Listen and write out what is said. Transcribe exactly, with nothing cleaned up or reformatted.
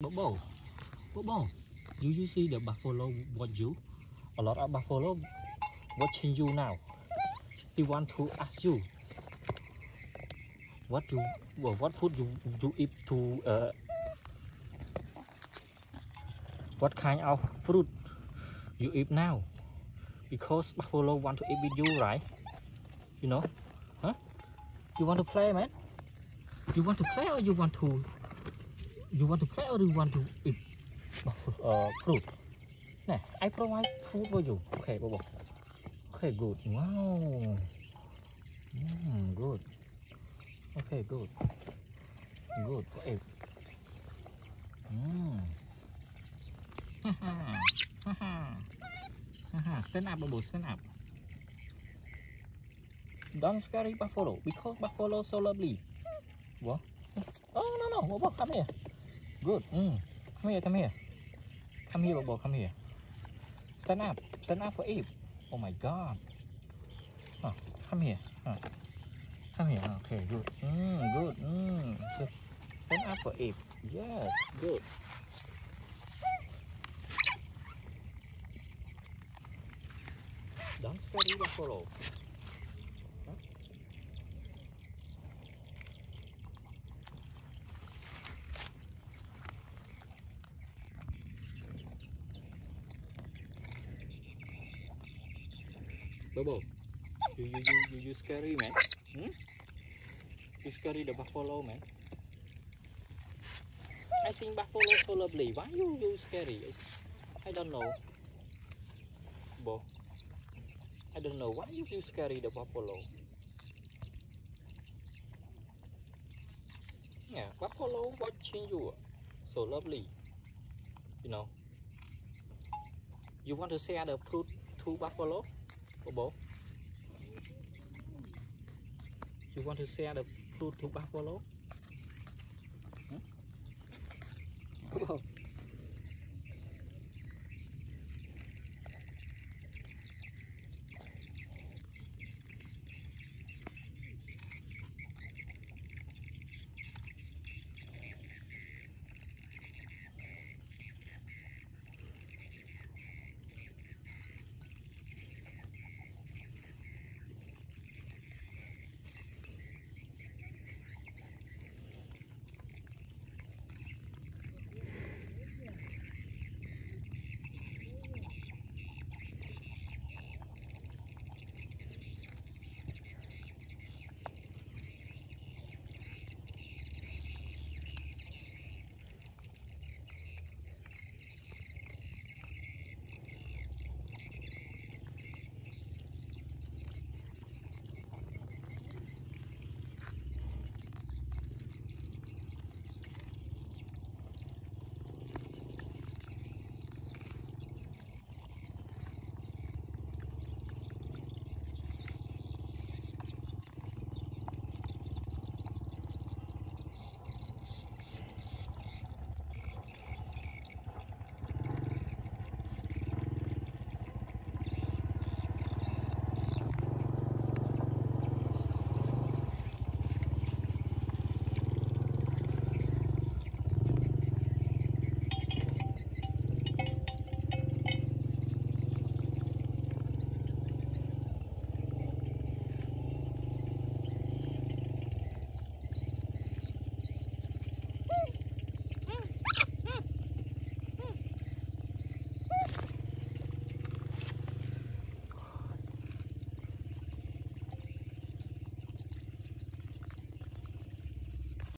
Bobo, Bobo, you, you see the buffalo watch you? A lot of buffalo watching you now. They want to ask you what you, well, what food you, you eat to, uh, what kind of fruit you eat now, because buffalo want to eat with you, right? You know, huh? You want to play, man? You want to play or you want to? You want to play or you want to eat uh, fruit? Nah, I provide food for you. Okay, Bobo. Okay, good. Wow. Mm, good. Okay, good. Good for it. Mm. Haha. Haha. Haha. Stand up, Bobo. Stand up. Don't scare buffalo because buffalo so lovely. What? Oh no no, Bobo, come here. Good. Mm. Come here, come here. Come here, Bobo, come here. Stand up. Stand up for Eve. Oh my god. Oh, come here. Oh. Come here. Okay, good. Mm, good. Mm. Stand up for Eve. Yes, good. Don't scare the buffalo. Huh? Bobo, you you you you scary, man. Hmm? You scary the buffalo, man. I think buffalo so lovely. Why you you scary? I don't know. Bobo, I don't know why you you scary the buffalo. Yeah, buffalo watching you, so lovely. You know. You want to share the fruit to buffalo? Bobo, you want to share the fruit to buffalo? Hmm?